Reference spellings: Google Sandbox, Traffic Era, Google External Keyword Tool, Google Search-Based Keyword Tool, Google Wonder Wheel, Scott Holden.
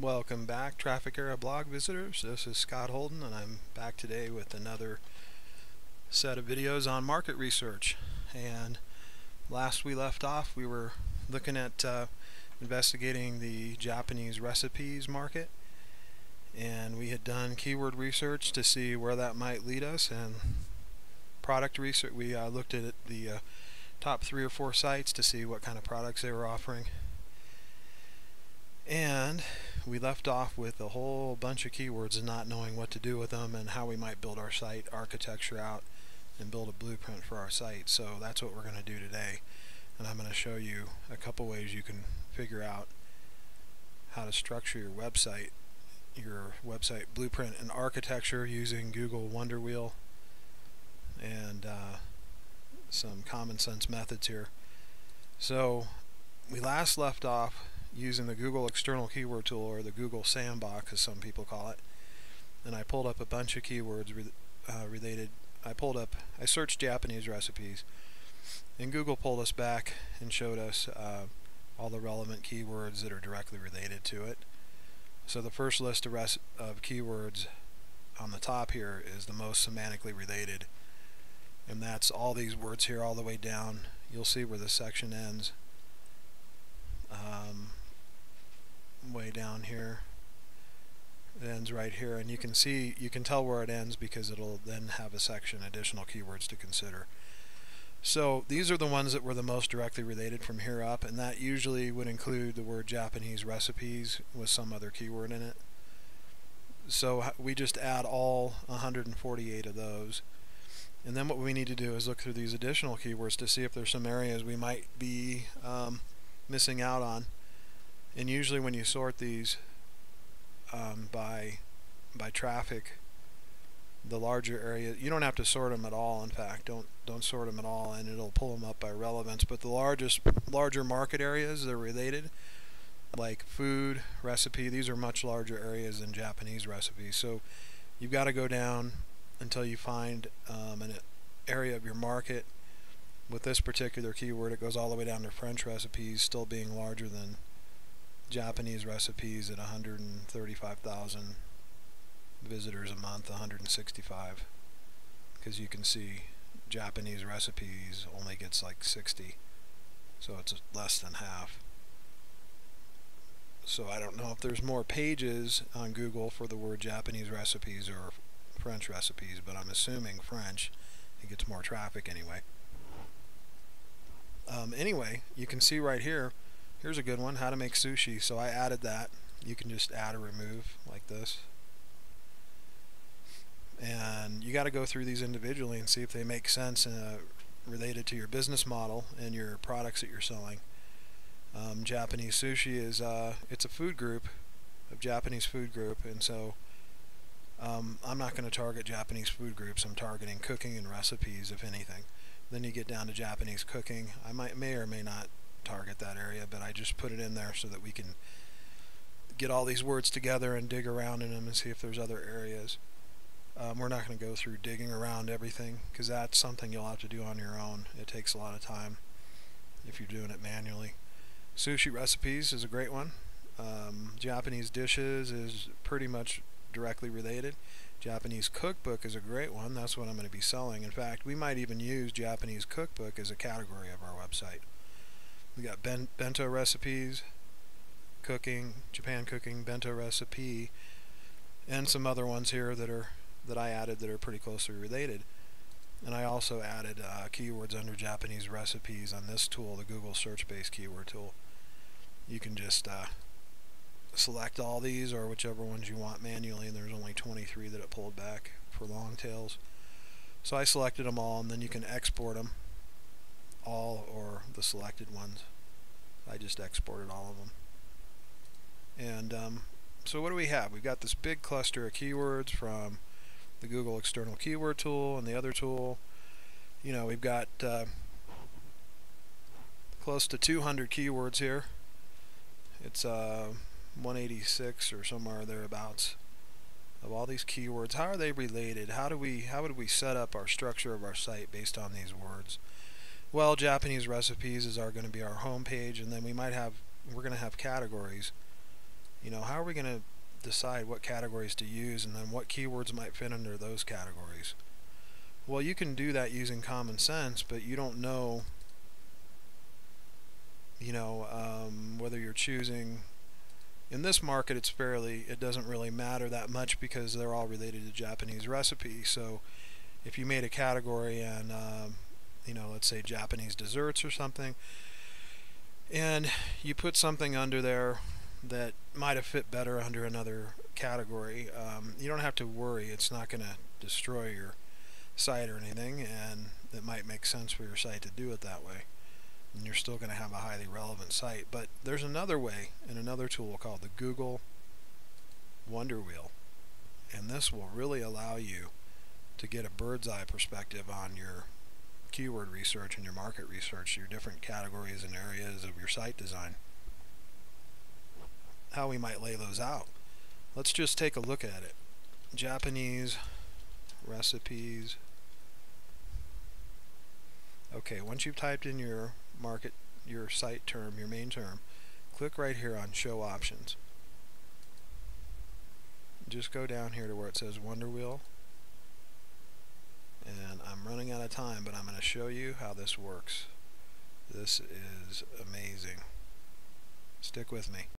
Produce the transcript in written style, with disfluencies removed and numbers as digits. Welcome back, Traffic Era blog visitors. This is Scott Holden, and I'm back today with another set of videos on market research. And last we left off, we were looking at investigating the Japanese recipes market, and we had done keyword research to see where that might lead us, and product research. We looked at the top 3 or 4 sites to see what kind of products they were offering. And we left off with a whole bunch of keywords and not knowing what to do with them and how we might build our site architecture out and build a blueprint for our site. So that's what we're going to do today. And I'm going to show you a couple ways you can figure out how to structure your website blueprint and architecture using Google Wonder Wheel and some common sense methods here. So we last left off using the Google External Keyword Tool, or the Google Sandbox as some people call it, and I pulled up a bunch of keywords related. I searched Japanese recipes, and Google pulled us back and showed us all the relevant keywords that are directly related to it. So the first list of keywords on the top here is the most semantically related, and that's all these words here all the way down. You'll see where this section ends. Way down here it ends right here, and you can tell where it ends because it'll then have a section additional keywords to consider. So these are the ones that were the most directly related from here up, and that usually would include the word Japanese recipes with some other keyword in it. So we just add all 148 of those, and then what we need to do is look through these additional keywords to see if there's some areas we might be missing out on. And usually when you sort these by traffic, the larger area, you don't have to sort them at all. In fact, don't sort them at all, and it'll pull them up by relevance. But the larger market areas that are related, like food, recipe, these are much larger areas than Japanese recipes. So you've got to go down until you find an area of your market. With this particular keyword, it goes all the way down to French recipes, still being larger than Japanese recipes at 135,000 visitors a month, 165, because you can see Japanese recipes only gets like 60, so it's less than half. So I don't know if there's more pages on Google for the word Japanese recipes or French recipes, but I'm assuming French, it gets more traffic anyway. Anyway, you can see right here, here's a good one, how to make sushi. So I added that. You can just add or remove like this. And you got to go through these individually and see if they make sense related to your business model and your products that you're selling. Japanese sushi is it's a food group, a Japanese food group, and so I'm not going to target Japanese food groups. I'm targeting cooking and recipes, if anything. Then you get down to Japanese cooking. I may or may not target that area, but I just put it in there so that we can get all these words together and dig around in them and see if there's other areas. We're not going to go through digging around everything, because that's something you'll have to do on your own. It takes a lot of time if you're doing it manually. Sushi recipes is a great one. Japanese dishes is pretty much directly related. Japanese cookbook is a great one. That's what I'm going to be selling. In fact, we might even use Japanese cookbook as a category of our website. We got bento recipes, cooking, Japan cooking, bento recipe, and some other ones here that I added that are pretty closely related. And I also added keywords under Japanese recipes on this tool, the Google Search-Based Keyword Tool. You can just select all these or whichever ones you want manually, and there's only 23 that it pulled back for long tails. So I selected them all, and then you can export them, all or the selected ones. I just exported all of them. And so what do we have? We've got this big cluster of keywords from the Google External Keyword Tool and the other tool. You know, we've got close to 200 keywords here. It's 186 or somewhere thereabouts of all these keywords. How are they related? How would we set up our structure of our site based on these words? Well, Japanese recipes is going to be our home page, and then we're going to have categories you know, how are we going to decide what categories to use and then what keywords might fit under those categories? Well, you can do that using common sense, but you don't know, you know, whether you're choosing. In this market, it's fairly, it doesn't really matter that much because they're all related to Japanese recipes. So if you made a category and you know, let's say Japanese desserts or something, and you put something under there that might have fit better under another category, you don't have to worry. It's not going to destroy your site or anything, and it might make sense for your site to do it that way, and you're still going to have a highly relevant site. But there's another way in another tool called the Google Wonder Wheel, and this will really allow you to get a bird's eye perspective on your keyword research and your market research, your different categories and areas of your site design, how we might lay those out. Let's just take a look at it. Japanese recipes. Okay, once you've typed in your market, your site term, your main term, click right here on Show Options. Just go down here to where it says Wonder Wheel. And I'm running out of time, but I'm going to show you how this works. This is amazing. Stick with me.